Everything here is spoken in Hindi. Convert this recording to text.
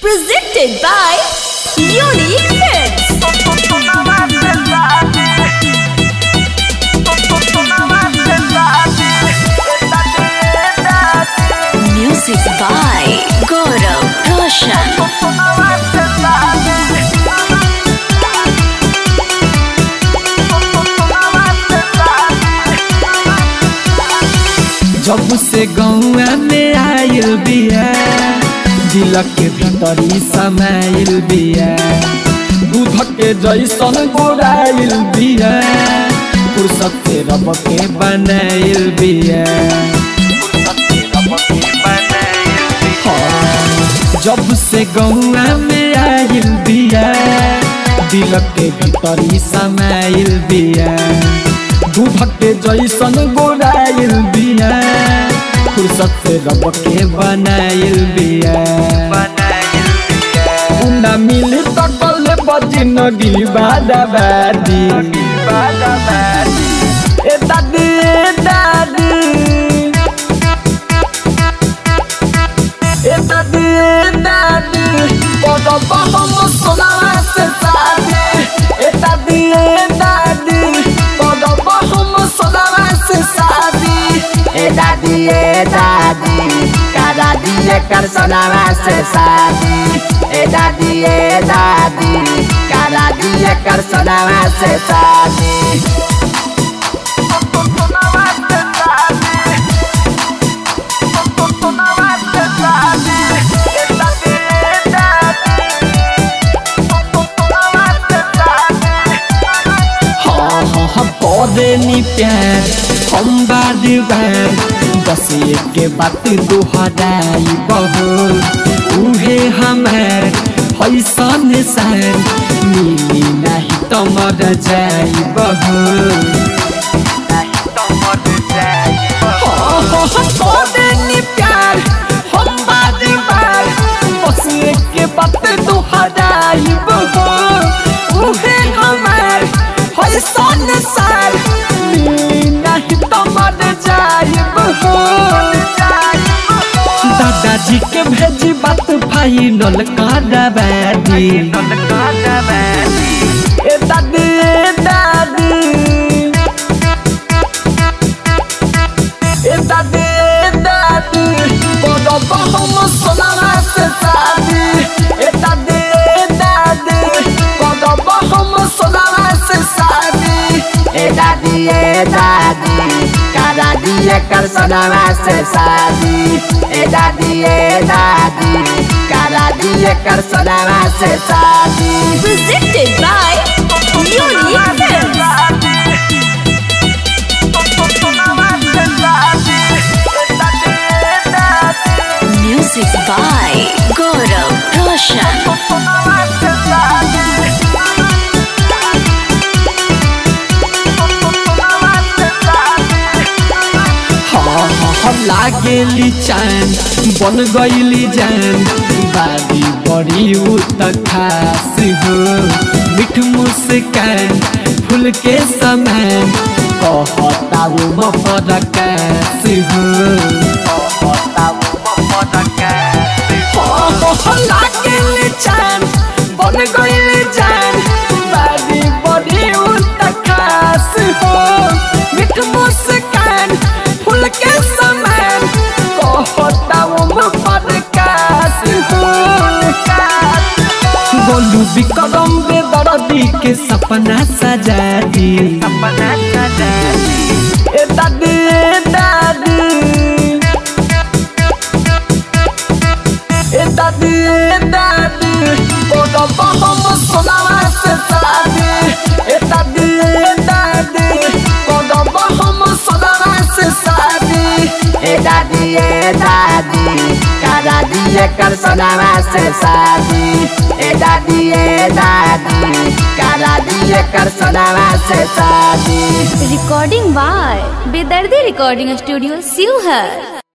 Presented by Yuni Music by Goraksha जब से गौआ में आयल बिया जिला के भीतरी समायल बिया दूध के जैसन गोरायल बिया फुर्सत से रब के बनायल बिया जब से गौआ में आयल बिया जिला के भीतरी समायल बिया दूध के जैसन गोरायल बिया फुर्सत से रब के बनाइल बिया गुंडा मिल सकल बजी नदी बादाबादी ए दादी दादी ए दादी दादी बड़ा बहम सोनावा से साथे ए दादी दादी बड़ा बहम सोनावा से साथे ए दादी करा दिए कर सोनावा से शादी ए दादी करा दिए कर सोनावा से शादी हाँ हाँ हाँ पौधे नी प्यार हम बार-बार बस एक बात दोहराई बहो उहे हमार फैसन सार मिली नहीं तो मर जाई बहो हो देनी प्यार हम बार-बार बस एक बात दोहराई बहो उहे हमार फैसन सार दादाजी के भेजी बात फाइनल कादाबादी ए दादी दादी ए दादी दादी बड़ा बहम सोनावा से शादी ए दादी दादी बड़ा बहम सोनावा से शादी ए दादी करा दिए कर सोनावा से शादी ए दादी करा दिए कर सोनावा से शादी Presented by Yuni Music by Goraksha लागेली चान बन गईली जान बारी बड़ी उतर खास हो मिठ मुस्कान फूल के समान कहता हूँ मफद कैस हो लागेली चान बन गईली जान बारी बड़ी उतर खास हो मिठ मुस्कान फूल के बोलू बिकरम बेदर्दी के सपना सजा दी ए दादी दादी ए दादी दादी बड़ा बहम सोनावा से शादी दादी बड़ा बहम सोनावा से शादी ए दादी करा दिए कर सोनावा से शादी ए दादी करा दिए कर सोनावा से शादी रिकॉर्डिंग बाय बेदर्दी रिकॉर्डिंग स्टूडियो शिवहर।